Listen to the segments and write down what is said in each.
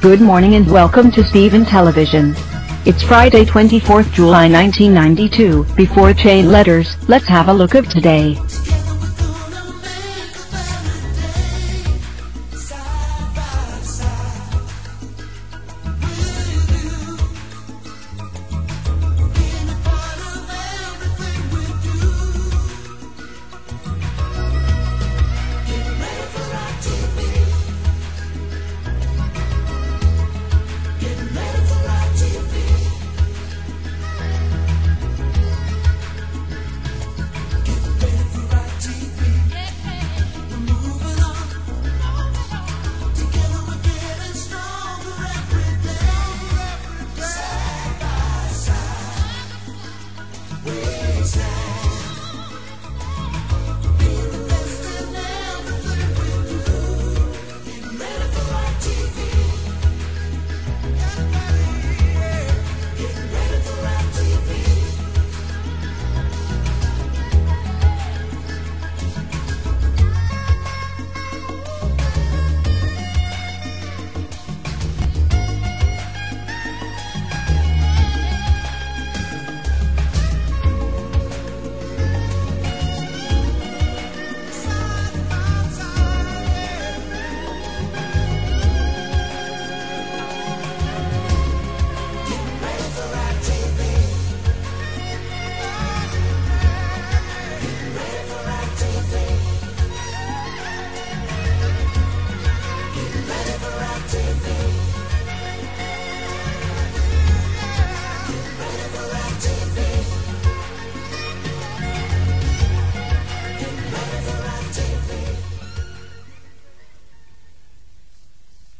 Good morning and welcome to Steven Television. It's Friday 24th July 1992. Before chain letters, let's have a look of today.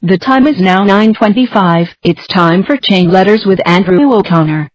The time is now 9:25, it's time for Chain Letters with Andrew O'Connor.